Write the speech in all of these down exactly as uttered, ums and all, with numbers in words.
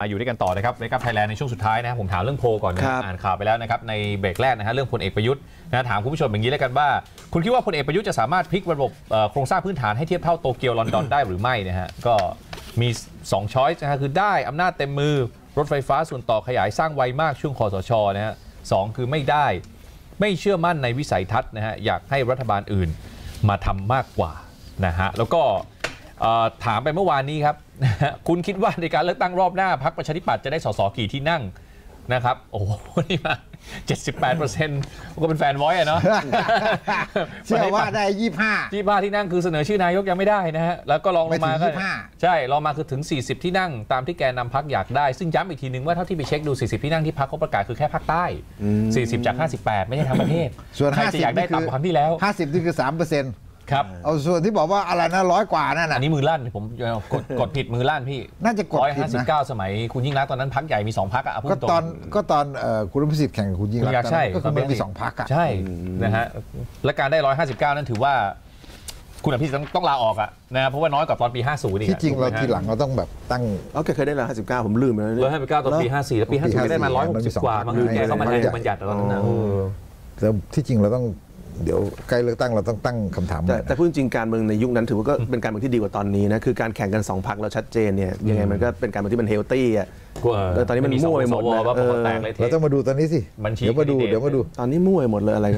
มาอยู่ด้วยกันต่อนะครับเวกับไทยแลนด์ในช่วงสุดท้ายนะครับผมถามเรื่องโพก่อนนะอ่านข่าวไปแล้วนะครับในเบรกแรกนะฮะเรื่องพลเอกประยุทธ์นะถามคุณผู้ชมอย่างนี้แล้วกันว่าคุณคิดว่าพลเอกประยุทธ์จะสามารถพลิกระบบโครงสร้างพื้นฐานให้เทียบเท่าโตเกียวลอนดอนได้หรือไม่นะฮะก็มีสองช้อยส์นะฮะคือได้อำนาจเต็มมือรถไฟฟ้าส่วนต่อขยายสร้างไวมากช่วงคสช.นะฮะสองคือไม่ได้ไม่เชื่อมั่นในวิสัยทัศน์นะฮะอยากให้รัฐบาลอื่นมาทำมากกว่านะฮะแล้วก็ถามไปเมื่อวานนี้ครับคุณคิดว่าในการเลือกตั้งรอบหน้าพรรคประชาธิปัตย์จะได้ส.ส.กี่ที่นั่งนะครับโอ้โหนี่มา เจ็ดสิบแปดเปอร์เซ็นต์ ก็เป็นแฟนไว้อะเนาะเชื่อว่าได้ยี่สิบห้า ยี่สิบห้าที่นั่งคือเสนอชื่อนายกยังไม่ได้นะฮะแล้วก็รองลงมาก็ใช่รองมาคือถึงสี่สิบที่นั่งตามที่แกนนำพรรคอยากได้ซึ่งย้ำอีกทีนึงว่าเท่าที่ไปเช็คดูสี่สิบที่นั่งที่พรรคเขาประกาศคือแค่ภาคใต้สี่สิบจากห้าสิบแปดไม่ใช่ทั้งประเทศส่วนห้าสิบอยากได้ต่ำกว่าครั้งที่แล้วห้าสิบนี่คือ สามเปอร์เซ็นต์ครับเอาส่วนที่บอกว่าอะไรนะร้อยกว่านั่นอันนี้มือลั่นผมกดกดผิดมือลั่นพี่น่าจะกดผิดนะสมัยคุณยิ่งรักตอนนั้นพรรคใหญ่มีสองพรรคอ่ะก็ตอนก็ตอนคุณรัฐประสิทธิ์แข่งกับคุณยิ่งรักใช่ก็คือมีสองพรรคอ่ะใช่นะฮะและการได้หนึ่งร้อยห้าสิบเก้านั้นถือว่าคุณอภิสิทธิ์ต้องลาออกอ่ะนะเพราะว่าน้อยกว่าตอนปีห้าสิบนี่ที่จริงเราทีหลังเราต้องแบบตั้งโอเคเคยได้หนึ่งร้อยห้าสิบเก้าผมลืมไปแล้วหนึ่งร้อยห้าสิบเก้าตอนปีห้าสิบสี่แล้วปีห้าสิบก็ได้มาหนึ่งร้อยหกสิบกว่าบางทีแกเข้ามาแทนบัญญัติตอนนั้นแต่ที่จริงเราต้องเดี๋ยวใกล้เลือกตั้งเราต้องตั้งคำถามแต่พูดจริงการเมืองในยุคนั้นถือว่าก็เป็นการเมืองที่ดีกว่าตอนนี้นะคือการแข่งกันสองพรรคเราชัดเจนเนี่ยยังไงมันก็เป็นการเมืองที่มันเฮลตี้อ่ะตอนนี้มันมั่วไปหมดเลยเราต้องมาดูตอนนี้สิเดี๋ยวมาดูเดี๋ยวมาดูตอนนี้มั่วไปหมดเลยอะไร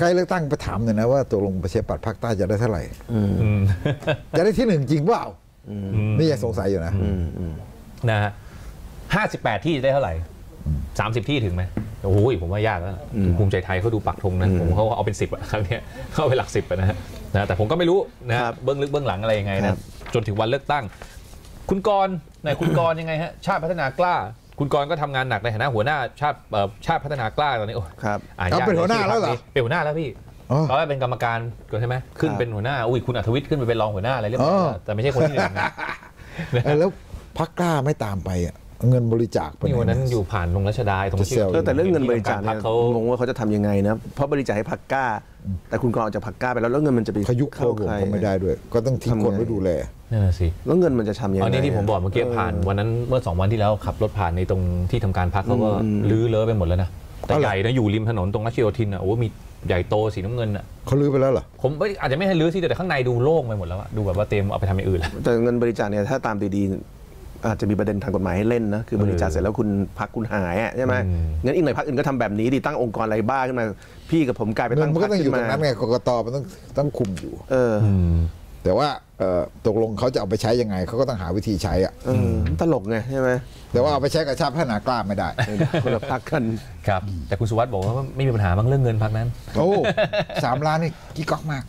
ใกล้เลือกตั้งไปถามหน่อยนะว่าตกลงประชาธิปัตย์ภาคใต้จะได้เท่าไหร่จะได้ที่หนึ่งจริงเปล่านี่ยังสงสัยอยู่นะนะฮะห้าสิบแปดที่ได้เท่าไหร่สามสิบที่ถึงไหมโอ้ยผมว่ายากแล้วภูมิใจไทยเขาดูปักธงนะผมเขาเอาเป็นสิบอะครั้งนี้เข้าไปหลักสิบนะฮะนะแต่ผมก็ไม่รู้นะเบื้องลึกเบื้องหลังอะไรยังไงนะจนถึงวันเลือกตั้งคุณกรณ์ไหนคุณกรณ์ยังไงฮะชาติพัฒนากล้าคุณกรณ์ก็ทำงานหนักในฐานะหัวหน้าชาติชาติพัฒนากล้าตอนนี้โอ้ครับเขาเป็นหัวหน้าแล้วเหรอเป็นหัวหน้าแล้วพี่ตอนแรกเป็นกรรมการก่อนใช่ไหมขึ้นเป็นหัวหน้าอุ้ยคุณอัธวิทย์ขึ้นไปเป็นรองหัวหน้าอะไรเรียบร้อยแต่ไม่ใช่คนที่หนึ่งนะแล้วพรรคกล้าไม่ตามไปอะเงินบริจาคนี่วันนั้นอยู่ผ่านโรงรัชดาตรงเชียงแต่เรื่องเงินบริจาคเนี่ยงงว่าเขาจะทำยังไงนะเพราะบริจาคให้พรรคกล้าแต่คุณกรณ์เอาจากพรรคกล้าไปแล้วแล้วเงินมันจะไปขยุกเข้าใครก็ไม่ได้ด้วยก็ต้องทิ้งคนไว้ดูแลนั่นแหละสิแล้วเงินมันจะทำยังไงอันนี้ที่ผมบอกเมื่อกี้ผ่านวันนั้นเมื่อสองวันที่แล้วขับรถผ่านในตรงที่ทำการพรรคเขาก็ลื้อเลอะไปหมดแล้วนะแต่ใหญ่นะอยู่ริมถนนตรงรัชโยธินอ่ะโอ้มีใหญ่โตสีน้ำเงินอ่ะเขาลื้อไปแล้วเหรอผมอาจจะไม่ให้ลื้อที่แต่ข้างในดูโล่งไปหมดแล้วดูแบบว่าเต็มเอาไปทำอย่างอื่นแต่เงินบริจาคเนี่ยถ้าตามดีอาจจะมีประเด็นทางกฎหมายให้เล่นนะคือบริจาคเสร็จแล้วคุณพรรคคุณหายใช่ไหมงั้นอีกหน่อยพรรคอื่นก็ทำแบบนี้ดิตั้งองค์กรอะไรบ้าขึ้นมาพี่กับผมกลายเป็นตั้งพรรคขึ้นมามันก็ต้องอยู่ตรงนั้นไงกกตมันต้องต้องคุมอยู่เออแต่ว่าตกลงเขาจะเอาไปใช้ยังไงเขาก็ต้องหาวิธีใช้อ่ะตลกไงใช่ไหมแต่ว่าเอาไปใช้กับชาติพัฒนากล้าไม่ได้คนละพรรคกันครับแต่คุณสุวัสดิ์บอกว่าไม่มีปัญหาบ้างเรื่องเงินพรรคนั้นโอ้สามล้านนี่กี่ก๊อกมา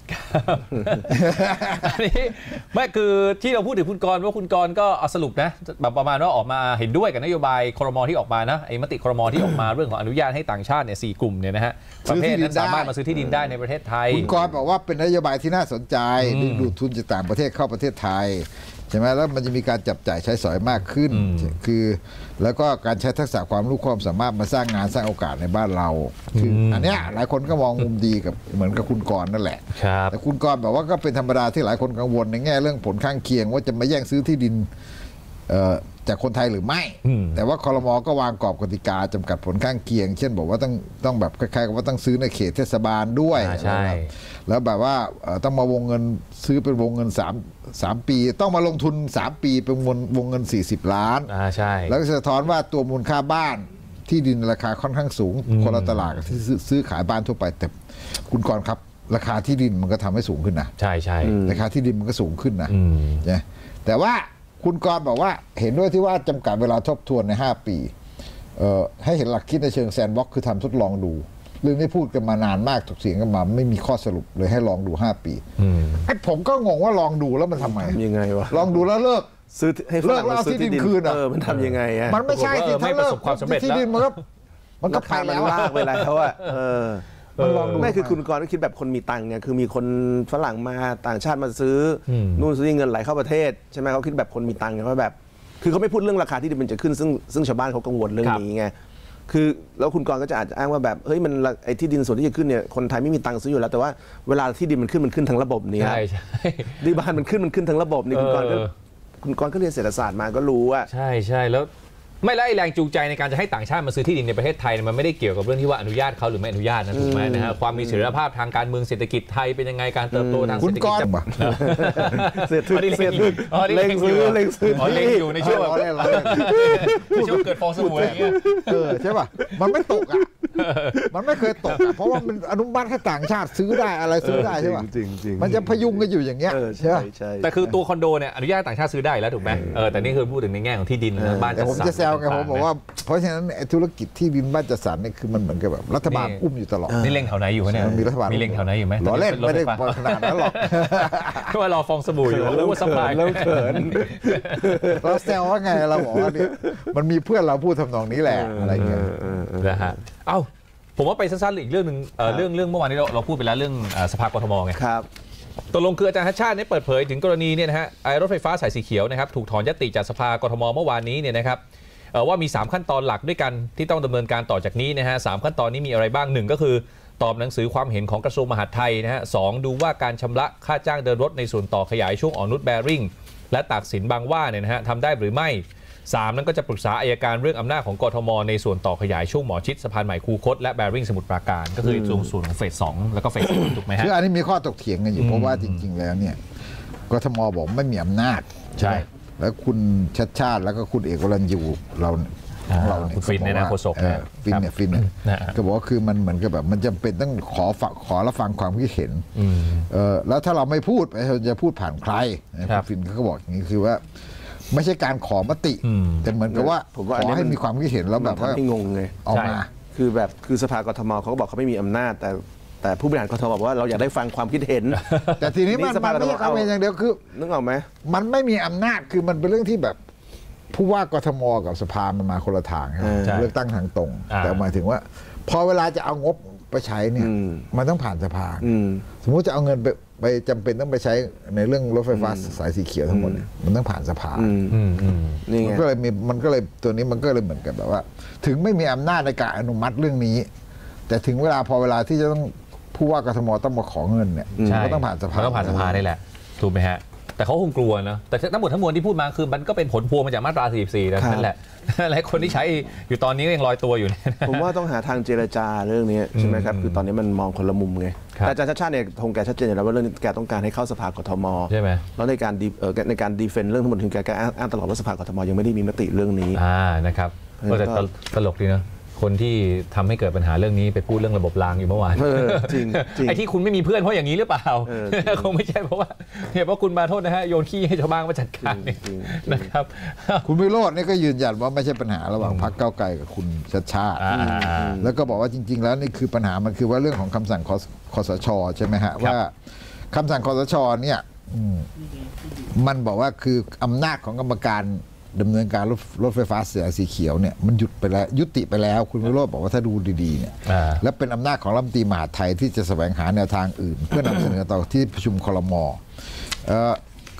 กอันนี้ไม่คือที่เราพูดถึงคุณกรณ์ว่าคุณกรณ์ก็เอาสรุปนะแบบประมาณว่าออกมาเห็นด้วยกับนโยบายครม.ที่ออกมานะไอ้มติครม.ที่ออกมาเรื่องของอนุญาตให้ต่างชาติเนี่ยสี่กลุ่มเนี่ยนะฮะประเทศนั้นสามารถมาซื้อที่ดินได้ในประเทศไทยคุณกรณ์บอกว่าเป็นนโยบายที่น่าสนใจดึงดูดทุนจากต่างประเทศเข้าประเทศไทยใช่ไหมแล้วมันจะมีการจับจ่ายใช้สอยมากขึ้นคือแล้วก็การใช้ทักษะความรู้ความสามารถมาสร้างงานสร้างโอกาสในบ้านเราคืออันนี้หลายคนก็มองมุมดีกับเหมือนกับคุณกรณ์นั่นแหละแต่คุณกรณ์แบบว่าก็เป็นธรรมดาที่หลายคนกังวลในแง่เรื่องผลข้างเคียงว่าจะมาแย่งซื้อที่ดินจากคนไทยหรือไม่แต่ว่าครม.ก็วางกรอบกติกาจำกัดผลข้างเคียงเช่นบอกว่าต้องต้องแบบคล้ายๆกับว่าต้องซื้อในเขตเทศบาลด้วยใช่แล้วแบบว่าต้องมาวงเงินซื้อเป็นวงเงินสาม สามปีต้องมาลงทุนสามปีเป็นวงเงินสี่สิบล้านใช่แล้วก็สะท้อนว่าตัวมูลค่าบ้านที่ดินราคาค่อนข้างสูงคนละตลาดที่ซื้อขายบ้านทั่วไปแต่คุณกรณ์ครับราคาที่ดินมันก็ทำให้สูงขึ้นนะใช่ใช่ราคาที่ดินมันก็สูงขึ้นนะแต่ว่าคุณกรณ์บอกว่าเห็นด้วยที่ว่าจำกัดเวลาทบทวนในห้าปีให้เห็นหลักคิดในเชิงแซนด์บ็อกซ์คือทำทดลองดูเรื่องนี้พูดกันมานานมากถกเถียงกันมาไม่มีข้อสรุปเลยให้ลองดูห้าปีไอ้ผมก็งงว่าลองดูแล้วมันทำไมยังไงวะลองดูแล้วเลิกซื้อให้เลิกแล้วที่ดินคืนอ่ะมันทำยังไงอ่ะมันไม่ใช่ที่ถ้าเลิกที่ดินมันก็มันก็ไปแล้วลากไปแล้วอ่ะไม่คือคุณกรณ์ก็คิดแบบคนมีตังค์เนี่ยคือมีคนฝรั่งมาต่างชาติมาซื้อนู่นซื้อเงินไหลเข้าประเทศใช่ไหมเขาคิดแบบคนมีตังค์เนี่ยว่าแบบคือเขาไม่พูดเรื่องราคาที่ดินมันจะขึ้นซึ่งซึ่งชาวบ้านเขากังวลเรื่องนี้ไงคือแล้วคุณกรณ์ก็จะอาจจะอ้างว่าแบบเฮ้ยมันไอ้ที่ดินส่วนที่จะขึ้นเนี่ยคนไทยไม่มีตังค์ซื้ออยู่แล้วแต่ว่าเวลาที่ดินมันขึ้นมันขึ้นทั้งระบบเนี่ยใช่ใช่ดีบ้านมันขึ้นมันขึ้นทั้งระบบนี่คุณกรณ์ก็คุณกรณ์ก็เรียนเศรษฐศาสตร์มาก็รู้ว่าใช่ใช่แล้ว ไม่ไล่แรงจูงใจในการจะให้ต่างชาติมาซื้อที่ดินในประเทศไทยมันไม่ได้เกี่ยวกับเรื่องที่ว่าอนุญาตเขาหรือไม่อนุญาตนะถูกไหมนะฮะความมีเสถียรภาพทางการเมืองเศรษฐกิจไทยเป็นยังไงการเติบโตทางเศรษฐกิจจะมาเศรษฐกิจเล็งซื้อเล็งซื้อเล็งอยู่ในช่วงในช่วงเกิดฟองสบู่อะไรอย่างเงี้ยใช่ป่ะมันไม่ตกอ่ะมันไม่เคยตกเพราะว่ามันอนุมัติให้ต่างชาติซื้อได้อะไรซื้อได้ใช่ป่ะมันจะพยุงกันอยู่อย่างเงี้ยใช่แต่คือตัวคอนโดเนี่ยอนุญาตต่างชาติซื้อได้แล้วถูกไหมเออแต่นี่คือพูดถึงในแง่ของที่ดินบ้านจัดสรรผมบอกว่าเพราะฉะนั้นธุรกิจที่บินบ้านจัดสรรนี่คือมันเหมือนกับแบบรัฐบาลอุ้มอยู่ตลอดนี่เล็งแถวไหนอยู่เนี่ยมีรัฐบาลมีเล็งแถวไหนอยู่ไหมรอเล่นไม่ได้ขนาดนั้นหรอกก็ว่ารอฟองสบู่อยู่แล้วสบายแล้วเขินเราแซวว่าไงเราบอกว่าเนี่ยมันมีเพื่อนเราพูดทำนองนี้แหละอะไรเงี้ยนะฮะเอ้าผมว่าไปสั้นๆอีกเรื่องหนึ่งเรื่องเรื่องเมื่อวานนี้เราพูดไปแล้วเรื่องสภากทมไงครับตกลงคืออาจารย์ชัชชาติได้เปิดเผยถึงกรณีเนี่ยนะฮะรถไฟฟ้าสายสีเขียวนะครับถูกถอนญัตติจากสภากทมเมื่อวานนี้เนี่ยนะครับว่ามีสามขั้นตอนหลักด้วยกันที่ต้องดำเนินการต่อจากนี้นะฮะสามขั้นตอนนี้มีอะไรบ้างหนึ่งก็คือตอบหนังสือความเห็นของกระทรวงมหาดไทยนะฮะสองดูว่าการชำระค่าจ้างเดินรถในส่วนต่อขยายช่วงอ่อนนุชแบริ่งและตากสินบางหว่าเนี่ยนะฮะทำได้หรือไม่สามนั้นก็จะปรึกษาอัยการเรื่องอำนาจของกทมในส่วนต่อขยายช่วงหมอชิดสะพานใหม่คูคตและแบริ่งสมุทรปราการก็คือส่วนของเฟสสองแล้วก็เฟสสามถูกไหมฮะคืออันนี้มีข้อตกเถียงกันอยู่เพราะว่าจริงๆแล้วเนี่ยกทมบอกไม่มีอำนาจใช่แล้วคุณชัชชาติแล้วก็คุณเอกวรัญญูเราเราเนี่ยฟินเนี่ยนะโฆษกฟินเนี่ยฟินเนี่ยก็บอกว่าคือมันเหมือนกับแบบมันจำเป็นต้องขอฝักขอรับฟังความคิดเห็นแล้วถ้าเราไม่พูดเราจะพูดผ่านใครฟินเขาก็บอกอย่างนี้คือว่าไม่ใช่การขอมติแต่เหมือนกับว่าขอให้มีความคิดเห็นแล้วแบบว่าไม่งงเลยออกมาคือแบบคือสภากทมเขาก็บอกเขาไม่มีอำนาจแต่แต่ผู้บริหารกทมบอกว่าเราอยากได้ฟังความคิดเห็นแต่ทีนี้มันไม่ใช่เอาเองอย่างเดียวคือนึกออกไหมมันไม่มีอำนาจคือมันเป็นเรื่องที่แบบผู้ว่ากทมกับสภามันมาคนละทางเลือกตั้งทางตรงแต่หมายถึงว่าพอเวลาจะเอางบไปใช้เนี่ยมันต้องผ่านสภาสมมุติจะเอาเงินไปไปจำเป็นต้องไปใช้ในเรื่องรถไฟฟ้าสายสีเขียวทั้งหมดเนี่ยมันต้องผ่านสภามันก็เลยมีมันก็เลยตัวนี้มันก็เลยเหมือนกับแบบว่าถึงไม่มีอำนาจในการอนุมัติเรื่องนี้แต่ถึงเวลาพอเวลาที่จะต้องผู้ว่ากทมต้องมาขอเงินเนี่ยก็ต้องผ่านสภาต้องผ่านสภาได้แหละถูกไหมฮะแต่เขาคงกลัวนะแต่ทั้งหมดทั้งมวลที่พูดมาคือมันก็เป็นผลพวงมาจากมาตราสี่สิบสี่นั่นแหละหลายคนที่ใช้อยู่ตอนนี้ยังลอยตัวอยู่ผมว่าต้องหาทางเจรจาเรื่องนี้ใช่ไหมครับคือตอนนี้มันมองคนละมุมไงแต่อาจารย์ชัชชาติเนี่ยคงแกชัดเจนอยู่แล้วว่าเรื่องแกต้องการให้เข้าสภากทมใช่ไหมแล้วในการในการดีเฟนต์เรื่องทั้งหมดถึงแกอ้างตลอดว่าสภากทมยังไม่ได้มีมติเรื่องนี้นะครับก็จะตลกดีนะคนที่ทำให้เกิดปัญหาเรื่องนี้ไปพูดเรื่องระบบรางอยู่เมื่อวานจริงไอ้ที่คุณไม่มีเพื่อนเพราะอย่างนี้หรือเปล่าคงไม่ใช่เพราะว่าเหตุว่าคุณมาโทษนะฮะโยนขี้ให้ชาวบ้านมาจัดการนะครับคุณวิโรจน์นี่ก็ยืนยันว่าไม่ใช่ปัญหาระหว่างพรรคก้าวไกลกับคุณชัชชาติแล้วก็บอกว่าจริงๆแล้วนี่คือปัญหามันคือว่าเรื่องของคำสั่งคสช.ใช่ไหมฮะว่าคำสั่งคสช.เนี่ยมันบอกว่าคืออำนาจของกรรมการดำเนินการรถรถไฟฟ้าสายสีเขียวเนี่ยมันหยุดไปแล้วยุติไปแล้วคุณวิโรจน์บอกว่าถ้าดูดีๆเนี่ยและเป็นอำนาจของรัฐมนตรีมหาดไทยที่จะแสวงหาแนวทางอื่นเพื่อนำเสนอต่อที่ประชุมครม.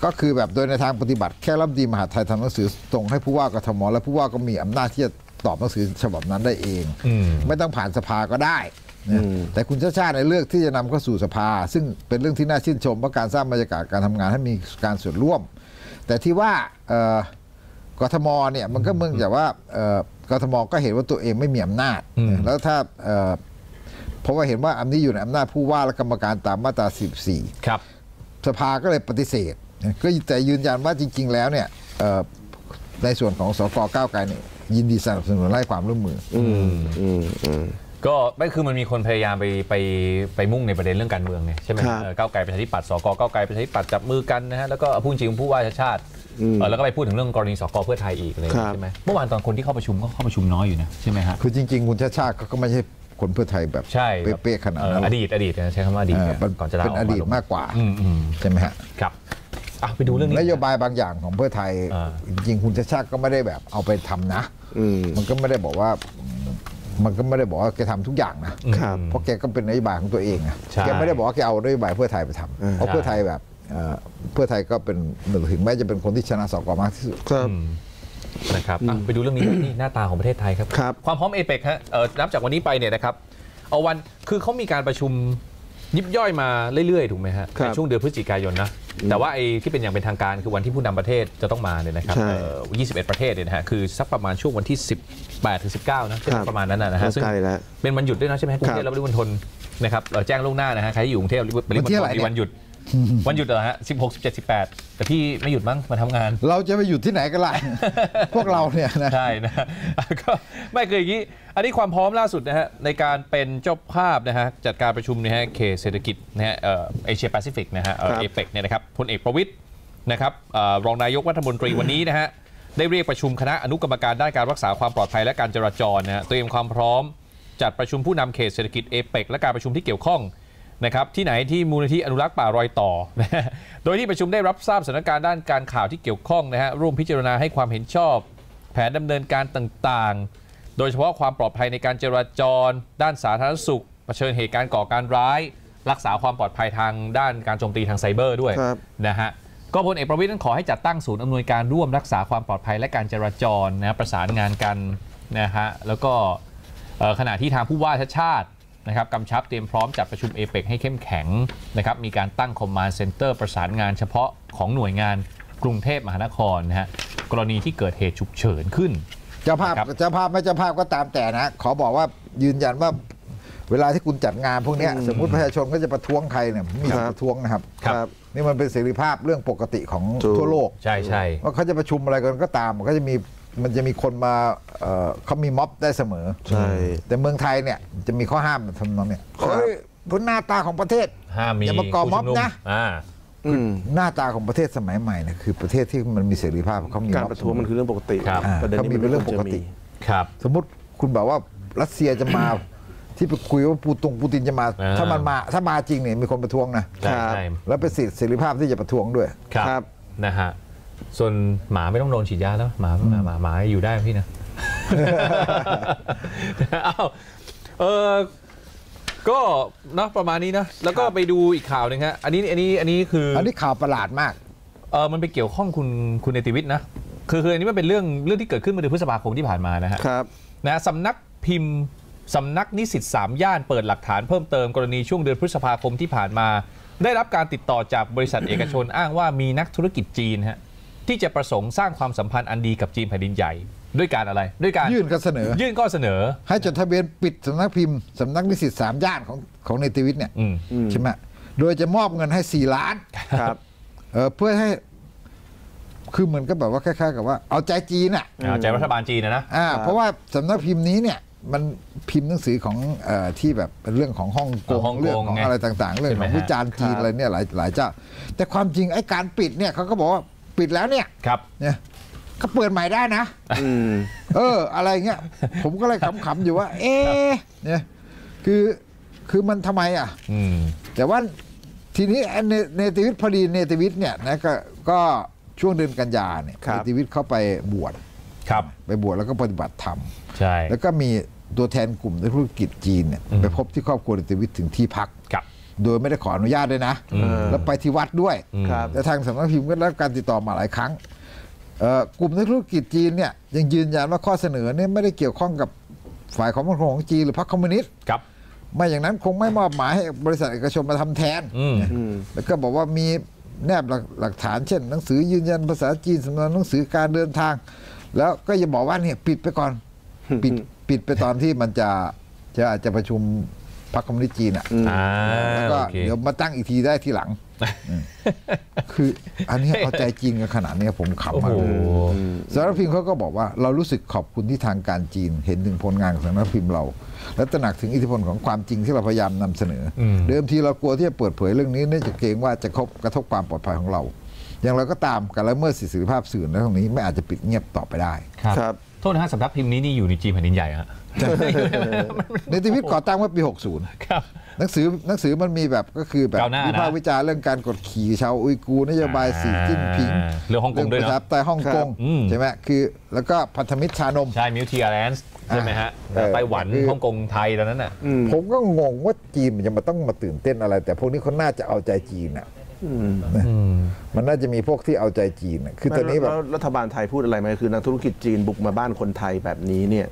ก็คือแบบโดยในทางปฏิบัติแค่รัฐมนตรีมหาดไทยทำหนังสือส่งให้ผู้ว่ากทม.และผู้ว่าก็มีอำนาจที่จะตอบหนังสือฉบับนั้นได้เองไม่ต้องผ่านสภาก็ได้แต่คุณชาติชาติในเลือกที่จะนำเข้าสู่สภาซึ่งเป็นเรื่องที่น่าชื่นชมเพราะการสร้างบรรยากาศการทำงานให้มีการส่วนร่วมแต่ที่ว่ากทมเนี่ยมันก็เมืองแต่ว่ากทมก็เห็นว่าตัวเองไม่มีอำนาจแล้วถ้าเพราะว่าเห็นว่าอำนาจอยู่ในอำนาจผู้ว่าและกรรมการตามมาตราสิบสี่ครับสภาก็เลยปฏิเสธก็แต่ยืนยันว่าจริงๆแล้วเนี่ยในส่วนของสกก้าวไกลเนี่ยยินดีสนับสนุนให้ความร่วมมือก็ไม่คือมันมีคนพยายามไปไปไปมุ่งในประเด็นเรื่องการเมืองไงใช่ไหมก้าวไกลประชาธิปัตย์สกก้าวไกลประชาธิปัตย์จับมือกันนะฮะแล้วก็พูดจริงผู้ว่าชาติชาติแล้วก็ไปพูดถึงเรื่องกรณีสกเพื่อไทยอีกเลยใช่ไหมเมื่อวานตอนคนที่เข้าประชุมก็เข้าประชุมน้อยอยู่นะใช่ไหมฮะคือจริงๆคุณชาติชาติก็ไม่ใช่คนเพื่อไทยแบบเป๊ะขนาดนั้นอดีตอดีตใช้คำว่าอดีตก่อนจะเป็นอดีตมากกว่าใช่ไหมฮะครับไปดูเรื่องนโยบายบางอย่างของเพื่อไทยจริงๆคุณชาติชาติก็ไม่ได้แบบเอาไปทำนะมันก็ไม่ได้บอกว่ามันก็ไม่ได้บอกว่าแกทำทุกอย่างนะเพราะแกก็เป็นนโยบายของตัวเองนะแกไม่ได้บอกว่าแกเอานโยบายเพื่อไทยไปทำเพราะเพื่อไทยแบบเพื่อไทยก็เป็นถึงแม้จะเป็นคนที่ชนะสกมากที่สุดนะครับไปดูเรื่องนี้ที่หน้าตาของประเทศไทยครับความพร้อมเอเปกฮะนับจากวันนี้ไปเนี่ยนะครับเอาวันคือเขามีการประชุม ยิบย่อยมาเรื่อยๆถูกไหมฮะในช่วงเดือนพฤศจิกายนนะแต่ว่าไอ้ที่เป็นอย่างเป็นทางการคือวันที่ผู้นำประเทศจะต้องมาเนี่ยนะครับยี่สิบเอ็ดประเทศเนี่ยนะฮะคือสักประมาณช่วงวันที่สิบแปดถึงสิบเก้านะประมาณนั้นนะฮะซึ่งเป็นวันหยุดด้วยนะใช่ไหมกรุงเทพและปริมณฑลนะครับเราแจ้งล่วงหน้านะฮะใครอยู่กรุงเทพปริมณฑลมีวันหยุดวันหยุดเหรอฮะสิบหก สิบเจ็ด สิบแปดแต่พี่ไม่หยุดมั้งมาทำงานเราจะไปหยุดที่ไหนกันล่ะ พวกเราเนี่ยนะใช่นะก็ไม่เคยอย่างนี้อันนี้ความพร้อมล่าสุดนะฮะในการเป็นเจ้าภาพนะฮะจัดการประชุมนะฮะเขตเศรษฐกิจนะฮะเอเชียแปซิฟิกนะฮะเอเปกเนี่ยนะครับพลเอกประวิตรนะครับรองนายกรัฐมนตรีวันนี้นะฮะได้เรียกประชุมคณะอนุกรรมการด้านการรักษาความปลอดภัยและการจราจรนะฮะเตรียมความพร้อมจัดประชุมผู้นำเขตเศรษฐกิจเอเปกและการประชุมที่เกี่ยวข้องนะครับที่ไหนที่มูลนิธิอนุรักษ์ป่ารอยต่อโดยที่ประชุมได้รับทราบสถานการณ์ด้านการข่าวที่เกี่ยวข้องนะฮะร่วมพิจารณาให้ความเห็นชอบแผนดำเนินการต่างๆโดยเฉพาะความปลอดภัยในการจราจรด้านสาธารณสุขเผชิญเหตุการณ์ก่อการร้ายรักษาความปลอดภัยทางด้านการโจมตีทางไซเบอร์ด้วยนะฮะก็พลเอกประวิตรนั้นขอให้จัดตั้งศูนย์อำนวยการร่วมรักษาความปลอดภัยและการจราจรนะประสานงานกันนะฮะแล้วก็ขณะที่ทางผู้ว่าชาติชาตินะครับกำชับเตรียมพร้อมจัดประชุมเอเปกให้เข้มแข็งนะครับมีการตั้งคอมมานด์เซ็นเตอร์ประสานงานเฉพาะของหน่วยงานกรุงเทพมหานครนะฮะกรณีที่เกิดเหตุฉุกเฉินขึ้นเจ้าภาพเจ้าภาพไม่เจ้าภาพก็ตามแต่นะขอบอกว่ายืนยันว่าเวลาที่คุณจัดงานพวกนี้สมมติประชาชนก็จะประท้วงใครเนี่ยมีประท้วงนะครับนี่มันเป็นเสรีภาพเรื่องปกติของทั่วโลกใช่ใช่ว่าเขาจะประชุมอะไรกันก็ตามก็จะมีมันจะมีคนมาเขามีม็อบได้เสมอใช่แต่เมืองไทยเนี่ยจะมีข้อห้ามทำนองเนี่ยเฮ้ยพื้นหน้าตาของประเทศอย่ามาก่อม็อบนะหน้าตาของประเทศสมัยใหม่เนี่ยคือประเทศที่มันมีเสรีภาพเขามีการประท้วงมันคือเรื่องปกติเขามีเป็นเรื่องปกติสมมติคุณบอกว่ารัสเซียจะมาที่ไปคุยว่าปูตงปูตินจะมาถ้ามันมาถ้ามาจริงเนี่ยมีคนประท้วงนะแล้วเป็นสิทธิเสรีภาพที่จะประท้วงด้วยครับนะฮะส่วนหมาไม่ต้องโดนฉีดยาแล้วหมาหมาหมาหมาอยู่ได้พี่นะอ้าวเออก็นะประมาณนี้นะแล้วก็ไปดูอีกข่าวหนึ่งฮะอันนี้อันนี้อันนี้คืออันนี้ข่าวประหลาดมากเออมันไปเกี่ยวข้องคุณคุณเนติวิทย์นะคือคืออันนี้มันเป็นเรื่องเรื่องที่เกิดขึ้นเมื่อเดือนพฤษภาคมที่ผ่านมานะฮะครับนะสำนักพิมพ์สำนักนิสิตสามย่านเปิดหลักฐานเพิ่มเติมกรณีช่วงเดือนพฤษภาคมที่ผ่านมาได้รับการติดต่อจากบริษัทเอกชนอ้างว่ามีนักธุรกิจจีนฮะที่จะประสงค์สร้างความสัมพันธ์อันดีกับจีนแผ่นดินใหญ่ด้วยการอะไรด้วยการยื่นข้อเสนอยื่นข้อเสนอให้จดทะเบียนปิดสำนักพิมพ์สำนักนิสิตสามย่านของของเนติวิทย์เนี่ยใช่ไหมโดยจะมอบเงินให้สี่ล้านครับเออเพื่อให้คือเหมือนก็แบบว่าคล้ายๆกับว่าเอาใจจีนอ่ะเอาใจรัฐบาลจีนนะอ่าเพราะว่าสำนักพิมพ์นี้เนี่ยมันพิมพ์หนังสือของอที่แบบเรื่องของฮ่องกงเรื่องของอะไรต่างๆเรื่องของวิจารณ์จีนอะไรเนี่ยหลายหลายเจ้าแต่ความจริงไอ้การปิดเนี่ยเขาก็บอกว่าปิดแล้วเนี่ยครับเนี่ยก็เปิดใหม่ได้นะเอออะไรเงี้ยผมก็เลยขำๆอยู่ว่าเออเนี่ยคือคือมันทำไมอ่ะแต่ว่าทีนี้เนติวิทย์พอดีเนติวิทย์เนี่ยนะก็ก็ช่วงเดือนกันยาเนี่ยเนติวิทย์เข้าไปบวชครับไปบวชแล้วก็ปฏิบัติธรรมใช่แล้วก็มีตัวแทนกลุ่มธุรกิจจีนเนี่ยไปพบที่ครอบครัวเนติวิทย์ถึงที่พักโดยไม่ได้ขออนุญาตด้วยนะแล้วไปที่วัดด้วยแต่ทางสำนักพิมพ์ก็รับการติดต่อมาหลายครั้งกลุ่มนักธุรกิจจีนเนี่ยยังยืนยันว่าข้อเสนอเนี่ยไม่ได้เกี่ยวข้องกับฝ่ายความมั่นคงของจีนหรือพรรคคอมมิวนิสต์ไม่อย่างนั้นคงไม่มอบหมายให้บริษัทเอกชนมาทำแทนแล้วก็บอกว่ามีแนบหลักฐานเช่นหนังสือยืนยันภาษาจีนสำเนาหนังสือการเดินทางแล้วก็อย่าบอกว่าเนี่ยปิดไปก่อนปิดปิดไปตอนที่มันจะจะอาจจะประชุมพรรคคอมมิวนิสต์จีนอ่ะแล้วก็เดี๋ยวมาตั้งอีกทีได้ทีหลังคืออันนี้เอาใจจริงกันขนาดนี้ผมขำมากสำนักพิมพ์เขาก็บอกว่าเรารู้สึกขอบคุณที่ทางการจีนเห็นถึงผลงานของสำนักพิมพ์เราและตระหนักถึงอิทธิพลของความจริงที่เราพยายามนำเสนอเดิมทีเรากลัวที่จะเปิดเผยเรื่องนี้เนื่องจากเกรงว่าจะกระทบความปลอดภัยของเราอย่างไรก็ตามการละเมิดสิทธิภาพสื่อในตรงนี้ไม่อาจจะปิดเงียบต่อไปได้ครับโทษนะฮะสำนักพิมพ์นี้นี่อยู่ในจีนแผ่นดินใหญ่ฮะเนติวิทย์ก่อตั้งเมื่อปีหกสิบครับหนังสือหนังสือมันมีแบบก็คือแบบวิพากษ์วิจารณ์เรื่องการกดขี่ชาวอุยกูร์นโยบายสีจิ้นผิงเรื่องฮ่องกงด้วยนะครับแต่ฮ่องกงใช่ไหมคือแล้วก็พันธมิตรชานมใช่มิวทีอาร์แลนซ์ใช่ไหมฮะไต้หวันฮ่องกงไทยตอนนั้นน่ะผมก็งงว่าจีนมันจะมาต้องมาตื่นเต้นอะไรแต่พวกนี้เขาน่าจะเอาใจจีนอ่ะ มันน่าจะมีพวกที่เอาใจจีนคือตอนนี้แบบรัฐบาลไทยพูดอะไรไหมคือนักธุรกิจจีนบุกมาบ้านคนไทยแบบนี้เนี่ย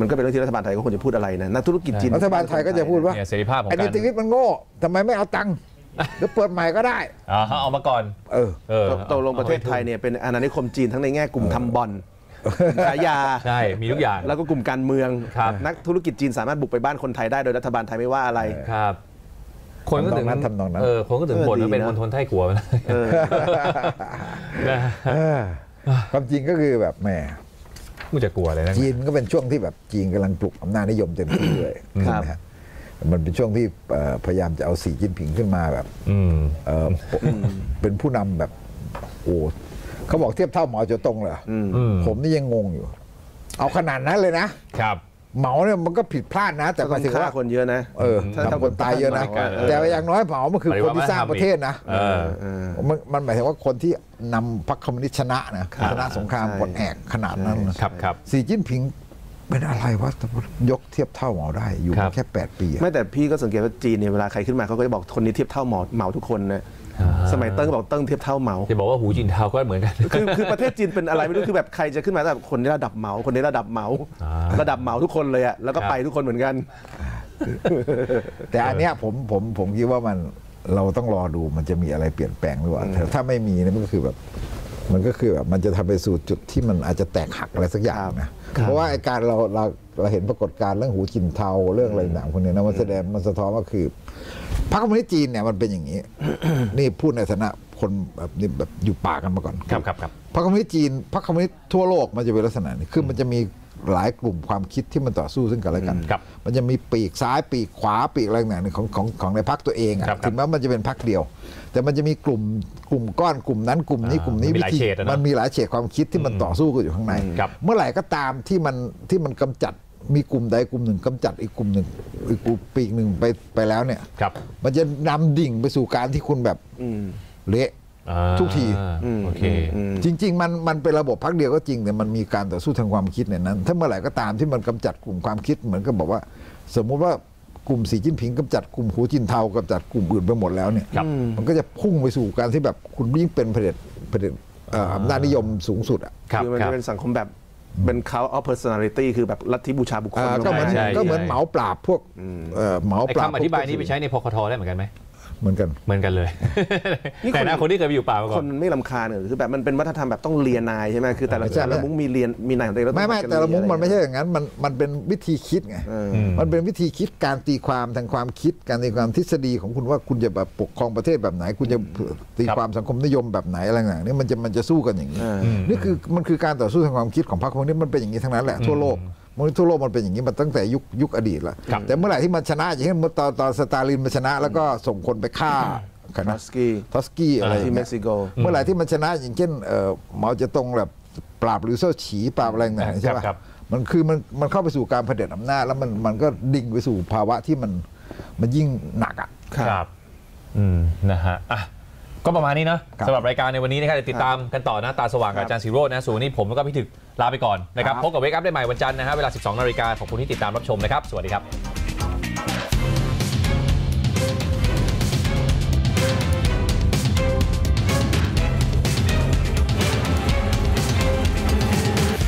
มันก็เป็นเรื่องที่รัฐบาลไทยก็ควรจะพูดอะไรนะนักธุรกิจจีนรัฐบาลไทยก็จะพูดว่าเสรีภาพของการอันนี้ชีวิตมันโง่ทำไมไม่เอาตังค์ก็เปิดใหม่ก็ได้อ๋อเอามาก่อนเออตกลงประเทศไทยเนี่ยเป็นอาณานิคมจีนทั้งในแง่กลุ่มทำบอลขายยาใช่มีทุกอย่างแล้วก็กลุ่มการเมืองนักธุรกิจจีนสามารถบุกไปบ้านคนไทยได้โดยรัฐบาลไทยไม่ว่าอะไรครับคนก็ถึงทำนองนั้นเออคนก็ถึงบ่นว่าเป็นคนทนไทยกลัวมันความจริงก็คือแบบแหมกูจะกลัวอะไรนะจีนก็เป็นช่วงที่แบบจีนกำลังปลุกอำนาจนิยมเต็มที่เลยครับมันเป็นช่วงที่พยายามจะเอาสีจิ้นผิงขึ้นมาแบบเป็นผู้นำแบบโอ้เขาบอกเทียบเท่าเหมาเจ๋อตงเหรอผมนี่ยังงงอยู่เอาขนาดนั้นเลยนะครับเหมาเนี่ยมันก็ผิดพลาดนะแต่ก็ถือว่าคนเยอะนะเออทำคนตายเยอะนะแต่อย่างน้อยเหมามันคือคนที่สร้างประเทศนะมันหมายถึงว่าคนที่นำพรรคคอมมิวนิสต์ชนะนะชนะสงครามปนแอกขนาดนั้นนะครับสีจิ้นผิงเป็นอะไรวะยกเทียบเท่าเหมาได้อยู่แค่แปดปีไม่แต่พี่ก็สังเกตว่าจีนเนี่ยเวลาใครขึ้นมาเขาก็จะบอกคนนี้เทียบเท่าเหมาเหมาทุกคนนะสมัยเติ้งบอกเติ้งเทียบเท่าเหมาจะบอกว่าหูจีนเทาก็เหมือนกันคือคือประเทศจีนเป็นอะไรไม่รู้คือแบบใครจะขึ้นมาแบบคนนี้ระดับเหมาคนนี้ระดับเหมาระดับเหมาทุกคนเลยอะแล้วก็ไปทุกคนเหมือนกันแต่อันเนี้ยผมผมผมคิดว่ามันเราต้องรอดูมันจะมีอะไรเปลี่ยนแปลงหรือเปล่าถ้าไม่มีนั่นก็คือแบบมันก็คือแบบมันจะทำไปสู่จุดที่มันอาจจะแตกหักอะไรสักอย่างนะเพราะว่าไอ้การเราเราเราเห็นปรากฏการณ์เรื่องหูจินเทาเรื่องอะไรต่างๆคนนี้นะมันแสดงมันสะท้อนว่าคือพรรคคอมมิวนิสต์จีนเนี่ยมันเป็นอย่างนี้ นี่พูดในฐานะคนแบบนี้แบบอยู่ป่ากันมาก่อนครับครับครับพรรคคอมมิวนิสต์จีนพรรคคอมมิวนิสต์ทั่วโลกมันจะเป็นลักษณะนี้คือมันจะมีหลายกลุ่มความคิดที่มันต่อสู้ซึ่งกันและกันมันจะมีปีกซ้ายปีกขวาปีกอะไรอย่างหนึ่งของของของในพรรคตัวเองถึงแม้มันจะเป็นพรรคเดียวแต่มันจะมีกลุ่มกลุ่มก้อนกลุ่มนั้นกลุ่มนี้กลุ่มนี้วิธีมันมีหลายเฉดความคิดที่มันต่อสู้กันอยู่ข้างในเมื่อไหร่ก็ตามที่มันที่มันกำจัดมีกลุ่มใดกลุ่มหนึ่งกำจัดอีกกลุ่มหนึ่งอีกกลุ่มปีกหนึ่งไปไปแล้วเนี่ยมันจะนำดิ่งไปสู่การที่คุณแบบเละทุกทีจริงๆมันมันเป็นระบบพรรคเดียวก็จริงแต่มันมีการต่อสู้ทางความคิดในนั้นถ้าเมื่อไหร่ก็ตามที่มันกำจัดกลุ่มความคิดเหมือนกับบอกว่าสมมุติว่ากลุ่มสีจิ้นผิงกำจัดกลุ่มหูจินเทากำจัดกลุ่มอื่นไปหมดแล้วเนี่ยมันก็จะพุ่งไปสู่การที่แบบคุณยิ่งเป็นเผด็จเผด็จอำนาจนิยมสูงสุดอ่ะคือมันจะเป็นสังคมแบบเป็นเขาเอา personality คือแบบลัทธิบูชาบุคคลก็เหมือนก็เหมือนเหมาปราบพวกเหมาปราบคำอธิบายนี้ไปใช้ในพคท.ได้เหมือนกันไหมเหมือนกันเหมือนกันเลยแต่หน้าคนที่เคยไปอยู่ป่ามาก่อนคนไม่รำคาญคือแบบมันเป็นวัฒนธรรมแบบต้องเรียนนายใช่ไหมคือแต่ละแต่ละมุ้งมีเรียนมีนายของตัวเองไม่ไม่แต่ละมุ้งมันไม่ใช่อย่างนั้นมันมันเป็นวิธีคิดไงมันเป็นวิธีคิดการตีความทางความคิดการตีความทฤษฎีของคุณว่าคุณจะแบบปกครองประเทศแบบไหนคุณจะตีความสังคมนิยมแบบไหนอะไรอย่างนี้มันจะมันจะสู้กันอย่างนี้นี่คือมันคือการต่อสู้ทางความคิดของพรรคพวกนี้มันเป็นอย่างนี้ทั้งนั้นแหละทั่วโลกมันทั่วโลกมันเป็นอย่างนี้มาตั้งแต่ยุคยุคอดีตแล้วแต่เมื่อไหร่ที่มันชนะอย่างเช่นตอนตอนสตาลินมันชนะแล้วก็ส่งคนไปฆ่าคณะทอสกี้อะไรที่เม็กซิโกเมื่อไหร่ที่มันชนะอย่างเช่นเหมาเจ๋อตงแบบปราบหรือเซี่ยวฉีปราบอะไรอย่างเงี้ยใช่ป่ะมันคือมันมันเข้าไปสู่การเผด็จอำนาจแล้วมันมันก็ดิ่งไปสู่ภาวะที่มันมันยิ่งหนักอ่ะครับอืมนะฮะอ่ะก็ประมาณนี้นะสำหรับรายการในวันนี้นะครับติดตามกันต่อนะตาสว่างอาจารย์ศิโรจน์นะส่วนนี้ผมแล้วก็พี่ถึกลาไปก่อนนะครับพบกับเวกอัพได้ใหม่วันจันทร์นะฮะเวลา สิบสองนาฬิกาขอบคุณที่ติดตามรับชมนะครับสวัสดีครับ